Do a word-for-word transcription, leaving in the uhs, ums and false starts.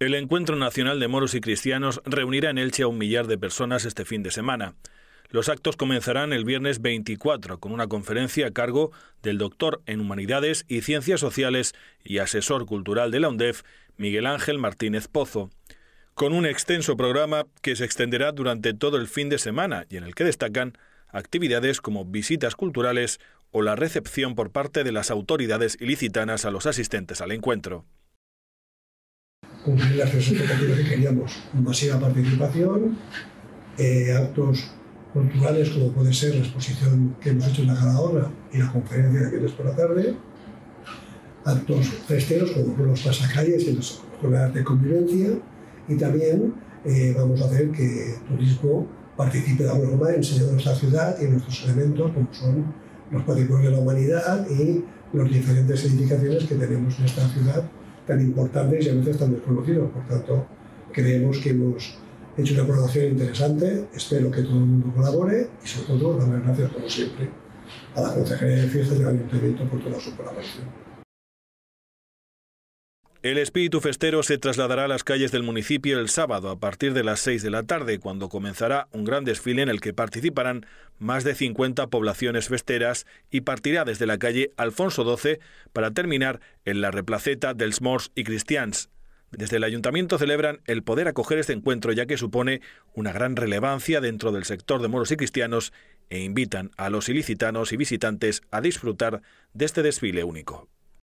El Encuentro Nacional de Moros y Cristianos reunirá en Elche a un millar de personas este fin de semana. Los actos comenzarán el viernes veinticuatro con una conferencia a cargo del doctor en Humanidades y Ciencias Sociales y asesor cultural de la UNDEF, Miguel Ángel Martínez Pozo, con un extenso programa que se extenderá durante todo el fin de semana y en el que destacan actividades como visitas culturales o la recepción por parte de las autoridades ilicitanas a los asistentes al encuentro. Cumplir las expectativas que queríamos, masiva participación, eh, actos culturales como puede ser la exposición que hemos hecho en la Galahorra y la conferencia de viernes por la tarde, actos festeros como los pasacalles y las jornadas de convivencia, y también eh, vamos a hacer que el turismo participe de alguna forma enseñando nuestra ciudad y nuestros elementos como son los patrimonios de la humanidad y las diferentes edificaciones que tenemos en esta ciudad tan importantes y a veces tan desconocidos. Por tanto, creemos que hemos hecho una colaboración interesante, espero que todo el mundo colabore y sobre todo dar las gracias como siempre a la Concejalía de Fiesta y al Ayuntamiento por toda su colaboración. El espíritu festero se trasladará a las calles del municipio el sábado a partir de las seis de la tarde, cuando comenzará un gran desfile en el que participarán más de cincuenta poblaciones festeras y partirá desde la calle Alfonso doce para terminar en la replaceta dels Mors y Cristians. Desde el Ayuntamiento celebran el poder acoger este encuentro, ya que supone una gran relevancia dentro del sector de moros y cristianos e invitan a los ilicitanos y visitantes a disfrutar de este desfile único.